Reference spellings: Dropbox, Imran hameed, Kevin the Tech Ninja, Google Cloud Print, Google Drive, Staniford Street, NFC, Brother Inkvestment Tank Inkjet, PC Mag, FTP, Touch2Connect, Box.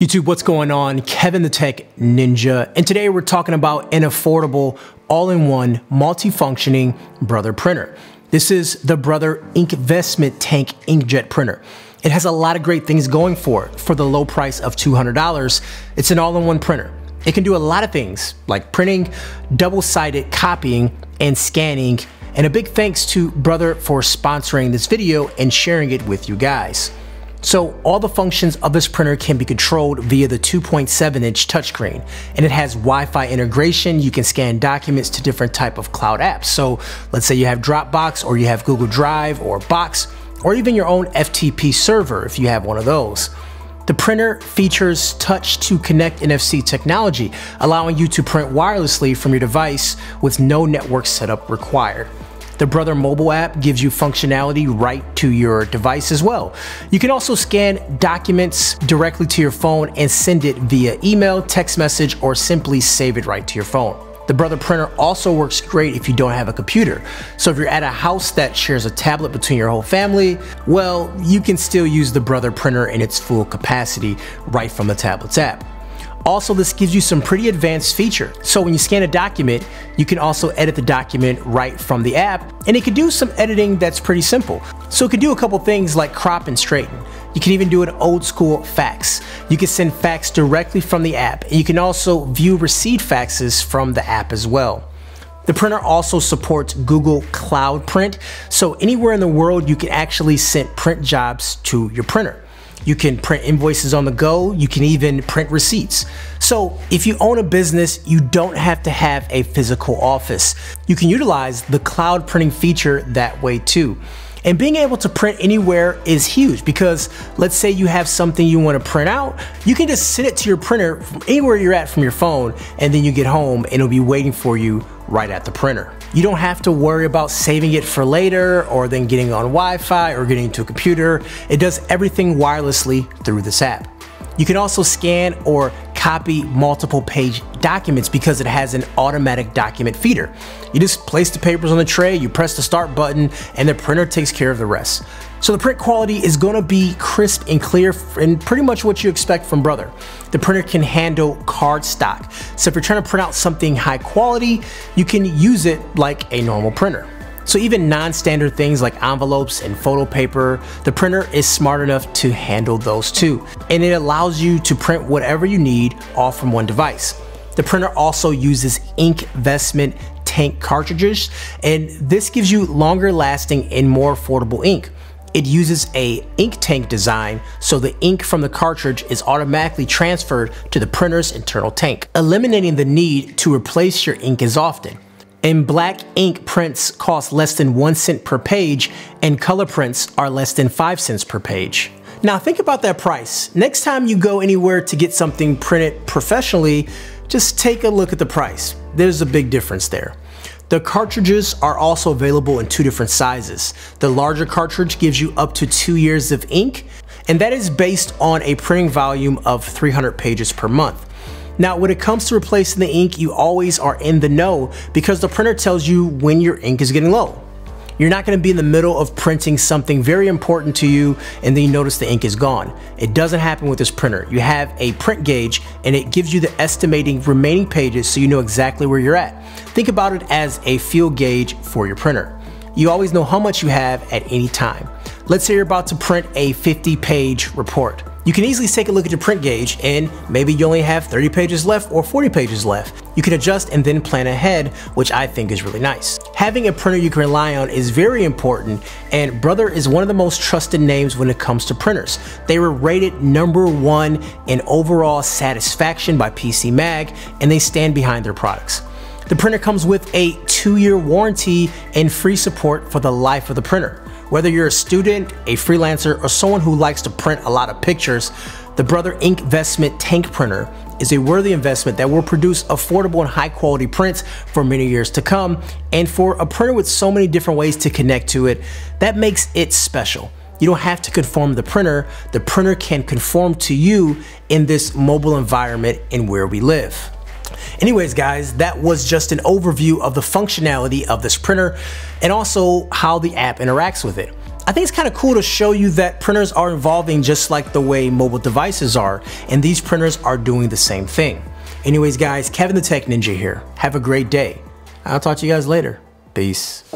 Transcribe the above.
YouTube, what's going on? Kevin the Tech Ninja, and today we're talking about an affordable, all-in-one, multi-functioning Brother printer. This is the Brother Inkvestment Tank Inkjet printer. It has a lot of great things going for it. For the low price of $200, it's an all-in-one printer. It can do a lot of things like printing, double-sided copying, and scanning, and a big thanks to Brother for sponsoring this video and sharing it with you guys. So all the functions of this printer can be controlled via the 2.7-inch touchscreen, and it has Wi-Fi integration. You can scan documents to different type of cloud apps. So let's say you have Dropbox, or you have Google Drive or Box, or even your own FTP server if you have one of those. The printer features Touch2Connect NFC technology, allowing you to print wirelessly from your device with no network setup required. The Brother mobile app gives you functionality right to your device as well. You can also scan documents directly to your phone and send it via email, text message, or simply save it right to your phone. The Brother printer also works great if you don't have a computer. So if you're at a house that shares a tablet between your whole family, well, you can still use the Brother printer in its full capacity right from the tablet's app. Also, this gives you some pretty advanced feature. So when you scan a document, you can also edit the document right from the app, and it can do some editing that's pretty simple. So it can do a couple things like crop and straighten. You can even do an old school fax. You can send fax directly from the app, and you can also view received faxes from the app as well. The printer also supports Google Cloud Print. So anywhere in the world, you can actually send print jobs to your printer. You can print invoices on the go. You can even print receipts. So if you own a business, you don't have to have a physical office. You can utilize the cloud printing feature that way too. And being able to print anywhere is huge, because let's say you have something you want to print out, you can just send it to your printer from anywhere you're at from your phone, and then you get home and it'll be waiting for you right at the printer. You don't have to worry about saving it for later, or then getting on Wi-Fi, or getting to a computer. It does everything wirelessly through this app. You can also scan or copy multiple page documents because it has an automatic document feeder. You just place the papers on the tray, you press the start button, and the printer takes care of the rest. So the print quality is gonna be crisp and clear and pretty much what you expect from Brother. The printer can handle cardstock. So if you're trying to print out something high quality, you can use it like a normal printer. So even non-standard things like envelopes and photo paper, the printer is smart enough to handle those too. And it allows you to print whatever you need all from one device. The printer also uses Inkvestment Tank cartridges, and this gives you longer lasting and more affordable ink. It uses a ink tank design, so the ink from the cartridge is automatically transferred to the printer's internal tank, eliminating the need to replace your ink as often. And black ink prints cost less than 1 cent per page, and color prints are less than 5 cents per page. Now think about that price. Next time you go anywhere to get something printed professionally, just take a look at the price. There's a big difference there. The cartridges are also available in two different sizes. The larger cartridge gives you up to 2 years of ink, and that is based on a printing volume of 300 pages per month. Now, when it comes to replacing the ink, you always are in the know, because the printer tells you when your ink is getting low. You're not gonna be in the middle of printing something very important to you and then you notice the ink is gone. It doesn't happen with this printer. You have a print gauge, and it gives you the estimating remaining pages so you know exactly where you're at. Think about it as a fuel gauge for your printer. You always know how much you have at any time. Let's say you're about to print a 50-page report. You can easily take a look at your print gauge, and maybe you only have 30 pages left or 40 pages left. You can adjust and then plan ahead, which I think is really nice. Having a printer you can rely on is very important, and Brother is one of the most trusted names when it comes to printers. They were rated #1 in overall satisfaction by PC Mag, and they stand behind their products. The printer comes with a 2-year warranty and free support for the life of the printer. Whether you're a student, a freelancer, or someone who likes to print a lot of pictures, the Brother Inkvestment Tank Printer is a worthy investment that will produce affordable and high quality prints for many years to come. And for a printer with so many different ways to connect to it, that makes it special. You don't have to conform to the printer can conform to you in this mobile environment and where we live. Anyways, guys, that was just an overview of the functionality of this printer and also how the app interacts with it. I think it's kind of cool to show you that printers are evolving just like the way mobile devices are, and these printers are doing the same thing. Anyways guys, Kevin the Tech Ninja here. Have a great day. I'll talk to you guys later. Peace.